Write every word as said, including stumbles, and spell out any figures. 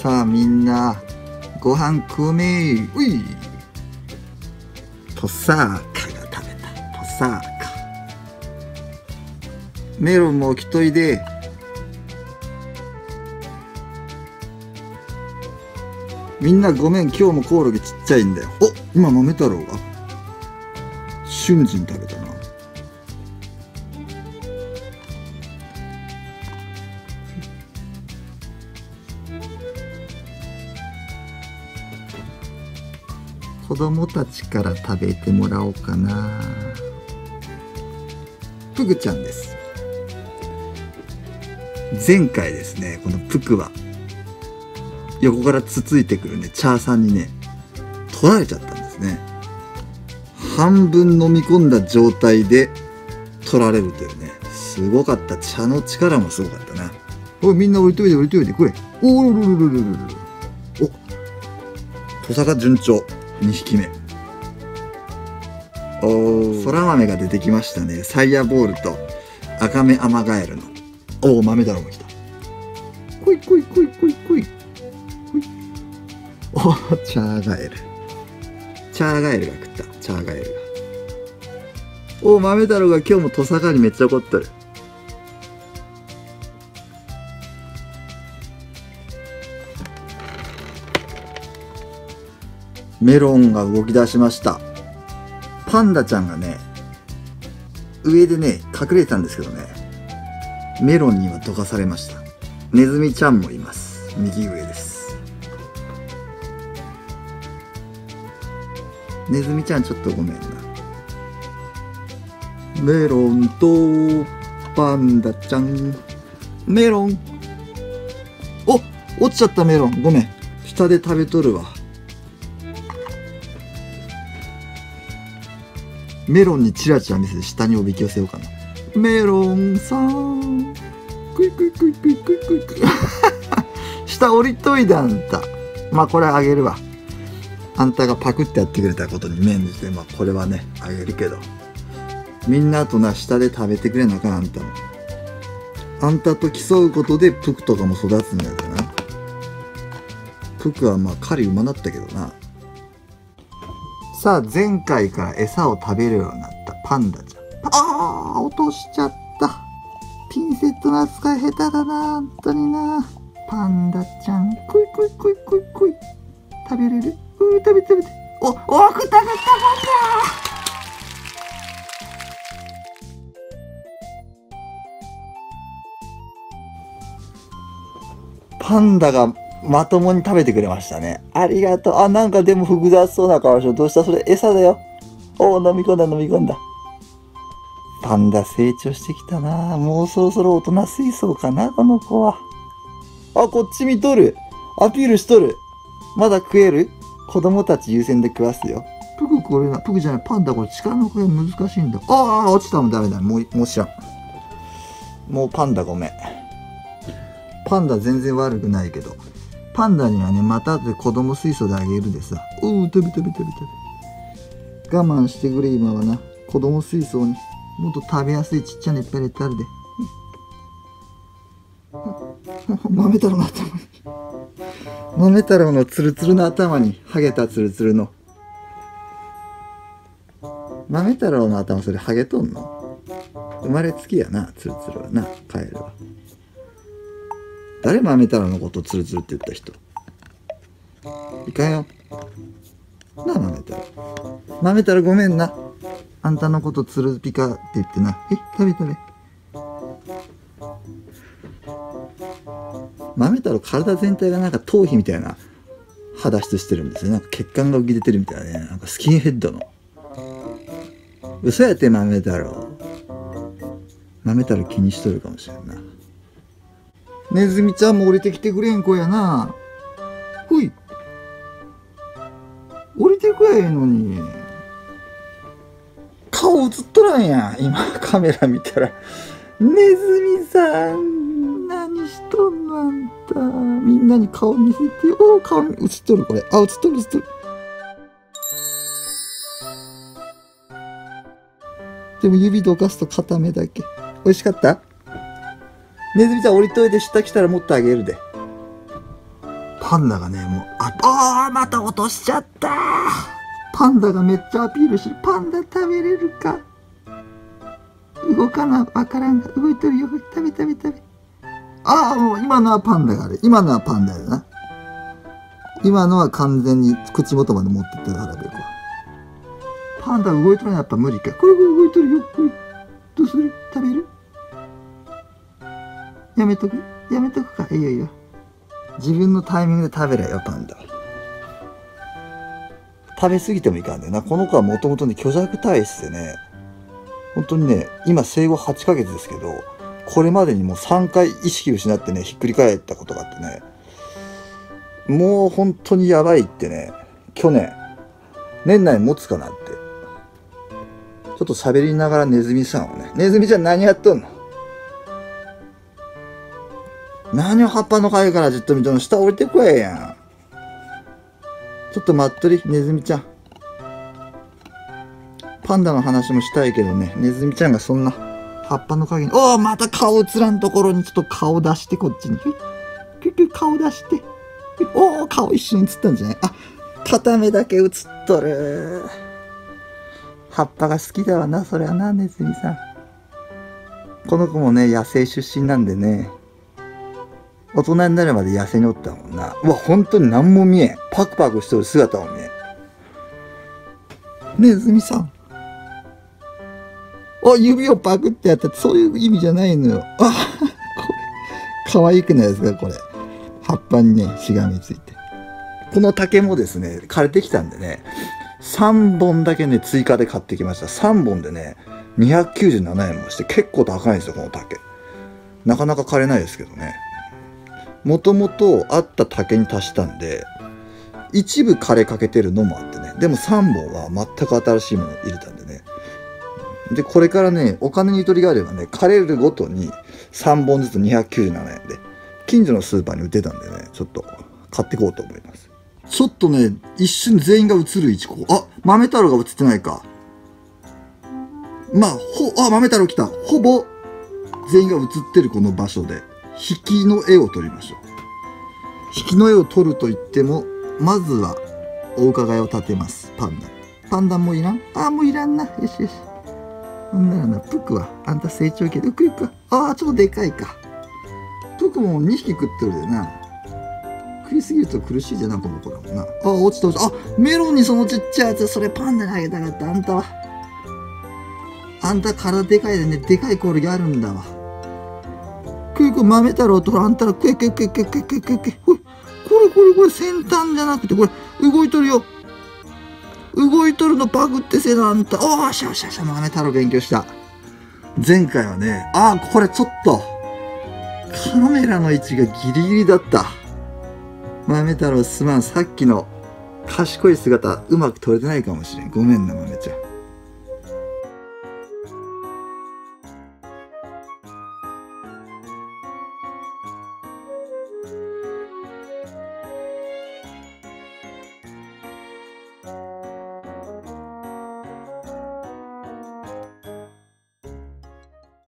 さあみんなご飯食うめーういトサーカが食べたトサーカメロンも置きといでみんなごめん今日もコオロギちっちゃいんだよ。おっ今豆太郎が瞬時に食べたな。子供たちから食べてもらおうかな。プクちゃんです。前回ですねこのプクは横からつついてくるねチャーさんにね取られちゃったんですね。半分飲み込んだ状態で取られるというねすごかった。茶の力もすごかったな。おいみんな降りといで降りといでこれおおろろろろろろおトサカ順調にひきめ。おー、そら豆が出てきましたね。サイヤボールと赤目アマガエルの。おお、豆太郎も来た。こいこいこいこいこい。おお、チャーガエル。チャーガエルが食った。チャーガエルが。おお、豆太郎が今日もトサカにめっちゃ怒ってる。メロンが動き出しました。パンダちゃんがね、上でね、隠れてたんですけどね、メロンにはどかされました。ネズミちゃんもいます。右上です。ネズミちゃんちょっとごめんな。メロンとパンダちゃん。メロン。お、落ちちゃったメロン。ごめん。下で食べとるわ。メロンにチラチラ見せて下におびき寄せようかな。メロンさんクイクイクイクイクイクイクイ下降りといだあんた。まあこれあげるわ。あんたがパクってやってくれたことに免じてまあこれはねあげるけどみんなとな下で食べてくれなあかん。あんたもあんたと競うことでプクとかも育つんだよな。プクはまあ狩り馬だったけどな。さあ前回から餌を食べるようになったパンダちゃん。ああ落としちゃった。ピンセットの扱い下手だな本当にな。パンダちゃんクイクイクイクイクイ食べれる。うー食べて食べて。おっおく食べたパンダ。パンダがまともに食べてくれましたね。ありがとう。あ、なんかでも複雑そうな顔してどうした？それ餌だよ。おお、飲み込んだ飲み込んだ。パンダ成長してきたな。もうそろそろ大人水槽かな、この子は。あ、こっち見とる。アピールしとる。まだ食える？子供たち優先で食わすよ。プクこれな、プクじゃない、パンダこれ力の加減難しいんだ。ああ、落ちたもんダメだ。もう、もう知らん。もうパンダごめん。パンダ全然悪くないけど。パンダにはね、またで子供水槽であげるでさ。うー、飛び飛び飛び飛び。我慢してくれ、今はな。子供水槽にもっと食べやすいちっちゃなペレットあるで。豆太郎の頭に。豆太郎のツルツルの頭に、ハゲたツルツルの。豆太郎の頭、それハゲとんの？生まれつきやな、ツルツルはな、カエルは。誰豆太郎のことツルツルって言った人いかんよなあ豆太郎。豆太郎ごめんな。あんたのことツルピカって言ってな。え食べ食べ。豆太郎体全体がなんか頭皮みたいな肌質してるんですよ。なんか血管が浮き出てるみたいなね。なんかスキンヘッドの。嘘やって豆太郎。豆太郎気にしとるかもしれんな。ネズミちゃんも降りてきてくれん子やな。ほい。降りてくれへんのに。顔映っとらんやん。今カメラ見たら。ネズミさん、何しとんのあんた。みんなに顔見せて。おお、顔映っとるこれ。あ、映っとる映っとる。でも指どかすと固めだけ。美味しかった？ネズミちゃん降りといで下来たら持ってあげるで。パパンダがね、もう、あ、あーまた落としちゃったー。パンダがめっちゃアピールしてる。パンダ食べれるか。動かな、わからんが、動いてるよ。食べ食べ食べ。ああ、もう今のはパンダがあれ。今のはパンダだな。今のは完全に口元まで持ってってたらべるわ。パンダ動いてるのはやっぱ無理か。これこれ動いてるよ。これ、どうする？食べる？やめとく？やめとくか。いいよいいよ。自分のタイミングで食べれよ、パンダ。食べ過ぎてもいかんだよな。この子はもともとね、虚弱体質でね、本当にね、今生後はちかげつですけど、これまでにもうさんかい意識失ってね、ひっくり返ったことがあってね、もう本当にやばいってね、去年、年内持つかなって、ちょっと喋りながらネズミさんをね、ネズミちゃん何やっとんの？何を葉っぱの陰からじっと見とんの？下降りてこえやん。ちょっと待っとり、ネズミちゃん。パンダの話もしたいけどね、ネズミちゃんがそんな葉っぱの陰に、おお、また顔映らんところにちょっと顔出して、こっちに。キュキュ顔出して。おお、顔一瞬映ったんじゃない？あ、片目だけ映っとる。葉っぱが好きだわな、そりゃな、ネズミさん。この子もね、野生出身なんでね、大人になるまで野生におったもんな。うわ、本当に何も見えん。パクパクしてる姿も見えん。ネズミさん。お、指をパクってやったって、そういう意味じゃないのよ。あ、これ、かわいくないですか、これ。葉っぱにね、しがみついて。この竹もですね、枯れてきたんでね、さんぼんだけね、追加で買ってきました。さんぼんでね、にひゃくきゅうじゅうななえんもして、結構高いんですよ、この竹。なかなか枯れないですけどね。もともとあった竹に足したんで、一部枯れかけてるのもあってね、でもさんぼんは全く新しいものを入れたんでね。で、これからね、お金にゆとりがあればね、枯れるごとにさんぼんずつにひゃくきゅうじゅうななえんで、近所のスーパーに売ってたんでね、ちょっと買ってこうと思います。ちょっとね、一瞬全員が映る位置、ここ。あ、豆太郎が映ってないか。まあ、ほ、あ、豆太郎来た。ほぼ全員が映ってるこの場所で、引きの絵を撮りましょう。引きの絵を撮ると言っても、まずはお伺いを立てます、パンダ。パンダもいらん？あ、もういらんな。よしよし。ほんならな、プクは、あんた成長系で、プクは、ああ、ちょっとでかいか。プクもにひき食ってるでな。食いすぎると苦しいじゃな、この子らもな。ああ、落ちた落ちた。あ、メロンにそのちっちゃいやつ、それパンダにあげたかった、あんたは。あんた体でかいでね、でかいコオロギあるんだわ。クイク豆太郎とあんたらクイクイクイクイクイクイクイクイ。ほい。これこれこれ先端じゃなくて、これ動いとるよ。動いとるのパクってせな、あんた。おーしゃしゃしゃ、豆太郎勉強した。前回はね、ああ、これちょっと、カメラの位置がギリギリだった。豆太郎すまん、さっきの賢い姿、うまく撮れてないかもしれん。ごめんな、豆ちゃん。